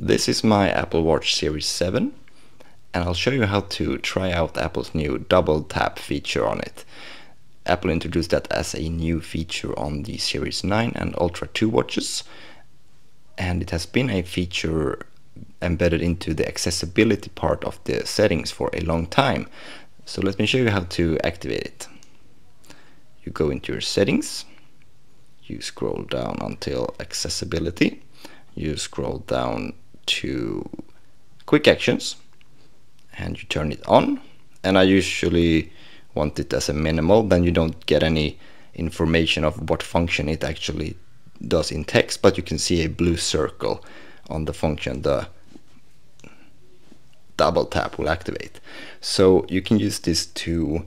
This is my Apple Watch Series 7, and I'll show you how to try out Apple's new Double Tap feature on it. Apple introduced that as a new feature on the Series 9 and Ultra 2 watches, and it has been a feature embedded into the accessibility part of the settings for a long time. So let me show you how to activate it. You go into your settings, you scroll down until accessibility, you scroll down to quick actions, and you turn it on. And I usually want it as a minimal, then you don't get any information of what function it actually does in text, but you can see a blue circle on the function the double tap will activate. So you can use this to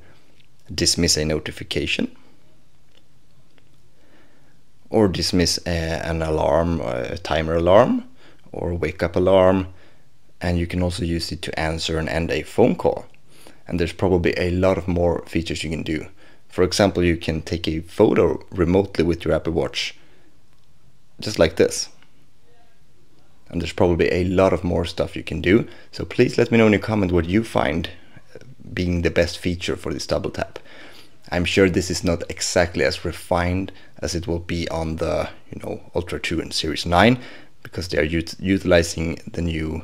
dismiss a notification, or dismiss an alarm, a timer alarm, or wake up alarm. And you can also use it to answer and end a phone call. And there's probably a lot of more features you can do. For example, you can take a photo remotely with your Apple Watch, just like this. And there's probably a lot of more stuff you can do. So please let me know in a comment what you find being the best feature for this double tap. I'm sure this is not exactly as refined as it will be on the Ultra 2 and Series 9, because they are utilizing the new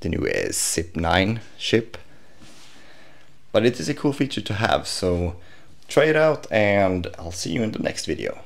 SIP9 chip. But it is a cool feature to have, so try it out, and I'll see you in the next video.